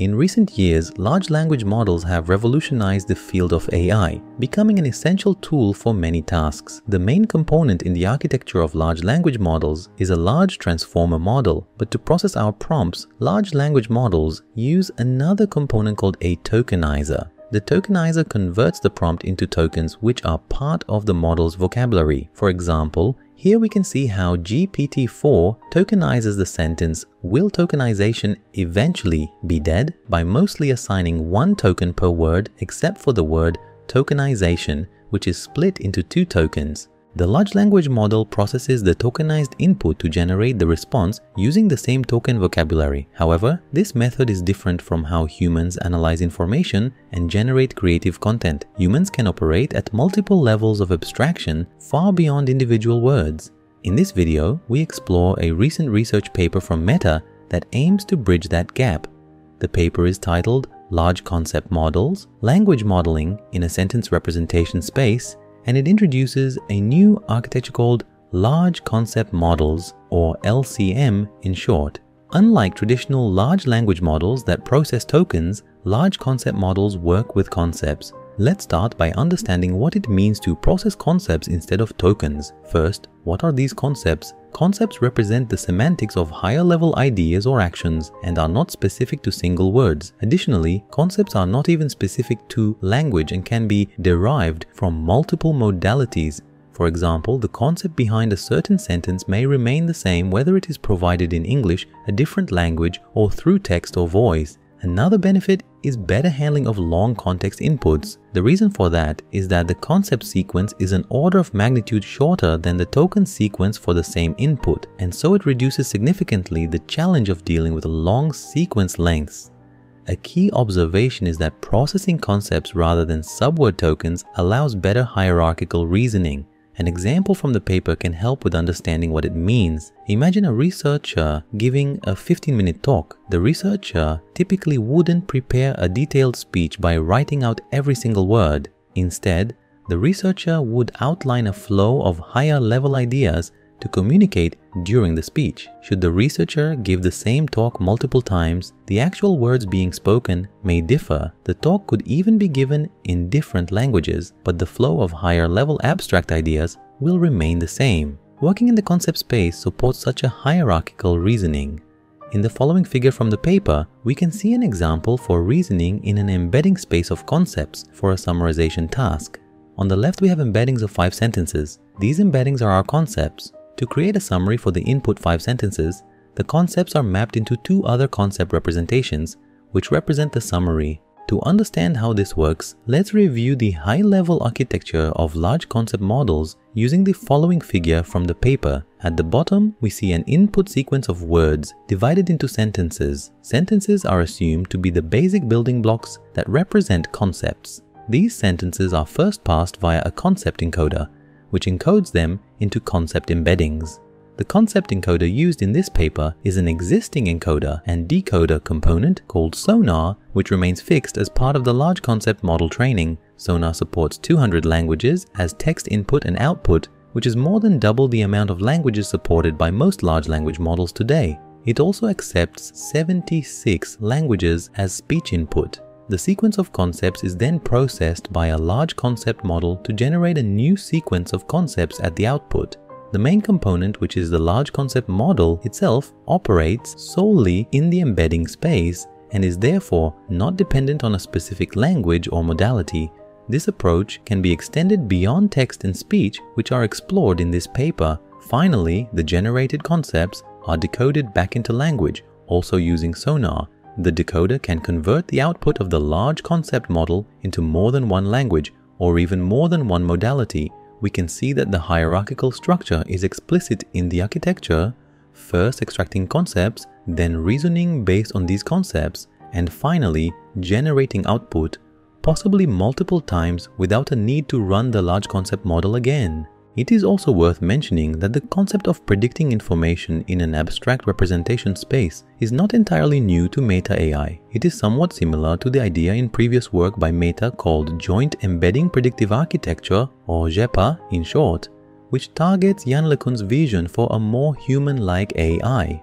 In recent years, large language models have revolutionized the field of AI, becoming an essential tool for many tasks. The main component in the architecture of large language models is a large transformer model, but to process our prompts, large language models use another component called a tokenizer. The tokenizer converts the prompt into tokens which are part of the model's vocabulary. For example, here we can see how GPT-4 tokenizes the sentence, "Will tokenization eventually be dead?" by mostly assigning one token per word except for the word tokenization, which is split into two tokens. The large language model processes the tokenized input to generate the response using the same token vocabulary. However, this method is different from how humans analyze information and generate creative content. Humans can operate at multiple levels of abstraction far beyond individual words. In this video, we explore a recent research paper from Meta that aims to bridge that gap. The paper is titled Large Concept Models, Language Modeling in a Sentence Representation Space, and it introduces a new architecture called Large Concept Models, or LCM in short. Unlike traditional large language models that process tokens, large concept models work with concepts. Let's start by understanding what it means to process concepts instead of tokens. First, what are these concepts? Concepts represent the semantics of higher-level ideas or actions and are not specific to single words. Additionally, concepts are not even specific to language and can be derived from multiple modalities. For example, the concept behind a certain sentence may remain the same whether it is provided in English, a different language, or through text or voice. Another benefit is better handling of long context inputs. The reason for that is that the concept sequence is an order of magnitude shorter than the token sequence for the same input, and so it reduces significantly the challenge of dealing with long sequence lengths. A key observation is that processing concepts rather than subword tokens allows better hierarchical reasoning. An example from the paper can help with understanding what it means. Imagine a researcher giving a 15-minute talk. The researcher typically wouldn't prepare a detailed speech by writing out every single word. Instead, the researcher would outline a flow of higher-level ideas to communicate during the speech. Should the researcher give the same talk multiple times, the actual words being spoken may differ. The talk could even be given in different languages, but the flow of higher-level abstract ideas will remain the same. Working in the concept space supports such a hierarchical reasoning. In the following figure from the paper, we can see an example for reasoning in an embedding space of concepts for a summarization task. On the left, we have embeddings of 5 sentences. These embeddings are our concepts. To create a summary for the input 5 sentences, the concepts are mapped into 2 other concept representations, which represent the summary. To understand how this works, let's review the high-level architecture of large concept models using the following figure from the paper. At the bottom, we see an input sequence of words divided into sentences. Sentences are assumed to be the basic building blocks that represent concepts. These sentences are first passed via a concept encoder, which encodes them into concept embeddings. The concept encoder used in this paper is an existing encoder and decoder component called Sonar, which remains fixed as part of the large concept model training. Sonar supports 200 languages as text input and output, which is more than double the amount of languages supported by most large language models today. It also accepts 76 languages as speech input. The sequence of concepts is then processed by a large concept model to generate a new sequence of concepts at the output. The main component, which is the large concept model itself, operates solely in the embedding space and is therefore not dependent on a specific language or modality. This approach can be extended beyond text and speech, which are explored in this paper. Finally, the generated concepts are decoded back into language, also using Sonar. The decoder can convert the output of the large concept model into more than one language or even more than one modality. We can see that the hierarchical structure is explicit in the architecture, first extracting concepts, then reasoning based on these concepts, and finally generating output, possibly multiple times without a need to run the large concept model again. It is also worth mentioning that the concept of predicting information in an abstract representation space is not entirely new to Meta AI. It is somewhat similar to the idea in previous work by Meta called Joint Embedding Predictive Architecture, or JEPA in short, which targets Jan LeCun's vision for a more human-like AI.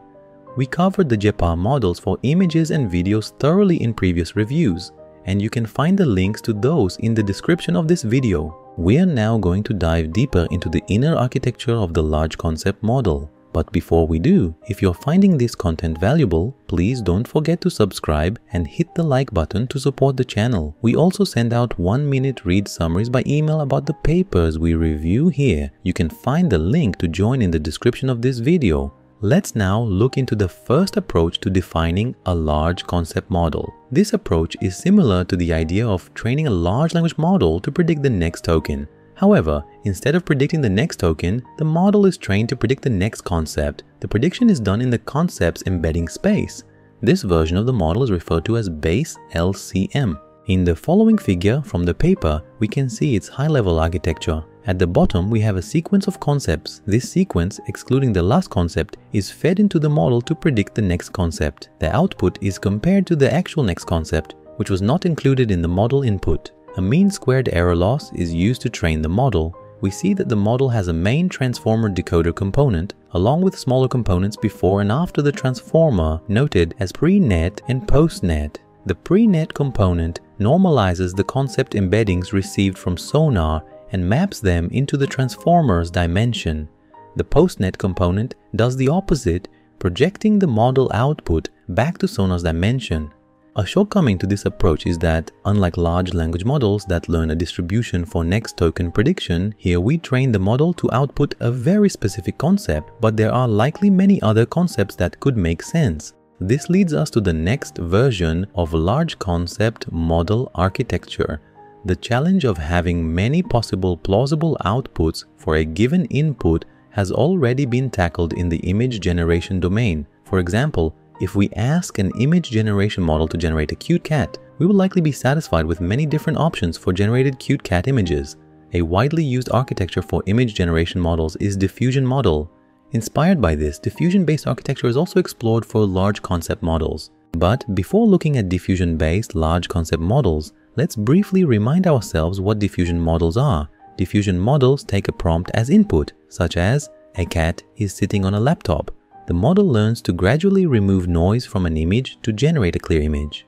We covered the JPA models for images and videos thoroughly in previous reviews, and you can find the links to those in the description of this video. We are now going to dive deeper into the inner architecture of the large concept model. But before we do, if you're finding this content valuable, please don't forget to subscribe and hit the like button to support the channel. We also send out 1-minute read summaries by email about the papers we review here. You can find the link to join in the description of this video. Let's now look into the first approach to defining a large concept model. This approach is similar to the idea of training a large language model to predict the next token. However, instead of predicting the next token, the model is trained to predict the next concept. The prediction is done in the concept's embedding space. This version of the model is referred to as Base-LCM. In the following figure from the paper, we can see its high-level architecture. At the bottom, we have a sequence of concepts. This sequence, excluding the last concept, is fed into the model to predict the next concept. The output is compared to the actual next concept, which was not included in the model input. A mean squared error loss is used to train the model. We see that the model has a main transformer decoder component, along with smaller components before and after the transformer, noted as pre-net and post-net. The pre-net component normalizes the concept embeddings received from Sonar and maps them into the transformer's dimension. The post-net component does the opposite, projecting the model output back to Sonar's dimension. A shortcoming to this approach is that, unlike large language models that learn a distribution for next token prediction, here we train the model to output a very specific concept, but there are likely many other concepts that could make sense. This leads us to the next version of large concept model architecture. The challenge of having many possible plausible outputs for a given input has already been tackled in the image generation domain. For example, if we ask an image generation model to generate a cute cat, we will likely be satisfied with many different options for generated cute cat images. A widely used architecture for image generation models is diffusion model. Inspired by this, diffusion-based architecture is also explored for large concept models. But before looking at diffusion-based large concept models, let's briefly remind ourselves what diffusion models are. Diffusion models take a prompt as input, such as, "A cat is sitting on a laptop." The model learns to gradually remove noise from an image to generate a clear image.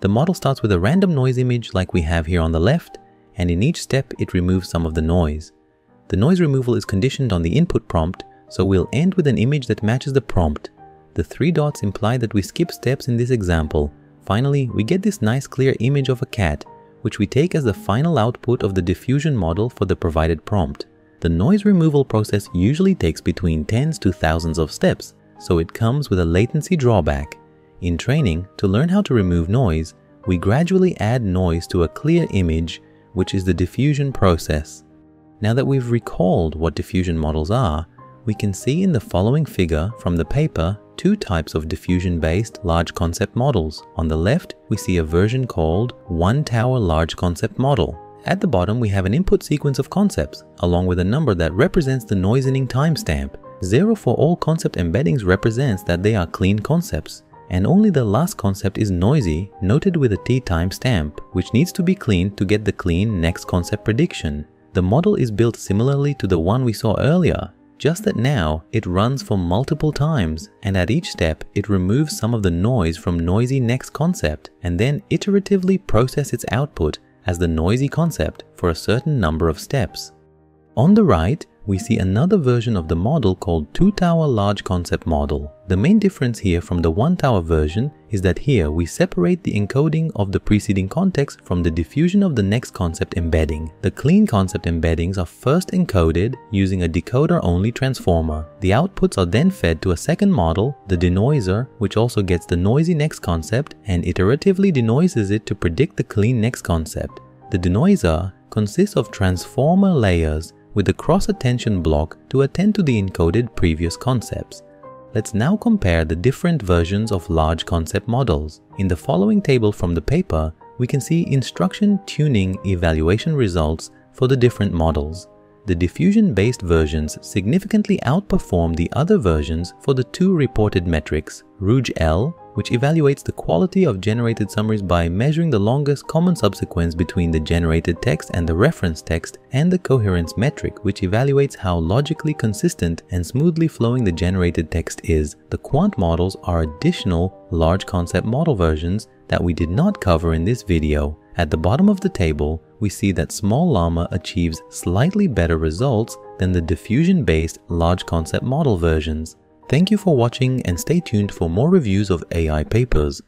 The model starts with a random noise image like we have here on the left, and in each step it removes some of the noise. The noise removal is conditioned on the input prompt, so we'll end with an image that matches the prompt. The three dots imply that we skip steps in this example. Finally, we get this nice clear image of a cat, which we take as the final output of the diffusion model for the provided prompt. The noise removal process usually takes between tens to thousands of steps, so it comes with a latency drawback. In training, to learn how to remove noise, we gradually add noise to a clear image, which is the diffusion process. Now that we've recalled what diffusion models are, we can see in the following figure from the paper two types of diffusion-based large concept models. On the left, we see a version called one-tower large concept model. At the bottom, we have an input sequence of concepts, along with a number that represents the noisening timestamp. 0 for all concept embeddings represents that they are clean concepts, and only the last concept is noisy, noted with a T timestamp, which needs to be cleaned to get the clean next concept prediction. The model is built similarly to the one we saw earlier, just that now it runs for multiple times, and at each step it removes some of the noise from noisy next concept, and then iteratively processes its output as the noisy concept for a certain number of steps. On the right, we see another version of the model called two-tower large concept model. The main difference here from the one-tower version is that here we separate the encoding of the preceding context from the diffusion of the next concept embedding. The clean concept embeddings are first encoded using a decoder-only transformer. The outputs are then fed to a second model, the denoiser, which also gets the noisy next concept and iteratively denoises it to predict the clean next concept. The denoiser consists of transformer layers with a cross-attention block to attend to the encoded previous concepts. Let's now compare the different versions of large concept models. In the following table from the paper, we can see instruction tuning evaluation results for the different models. The diffusion-based versions significantly outperform the other versions for the two reported metrics, Rouge-L, which evaluates the quality of generated summaries by measuring the longest common subsequence between the generated text and the reference text, and the coherence metric, which evaluates how logically consistent and smoothly flowing the generated text is. The quant models are additional large concept model versions that we did not cover in this video. At the bottom of the table, we see that Small Llama achieves slightly better results than the diffusion-based large concept model versions. Thank you for watching and stay tuned for more reviews of AI papers.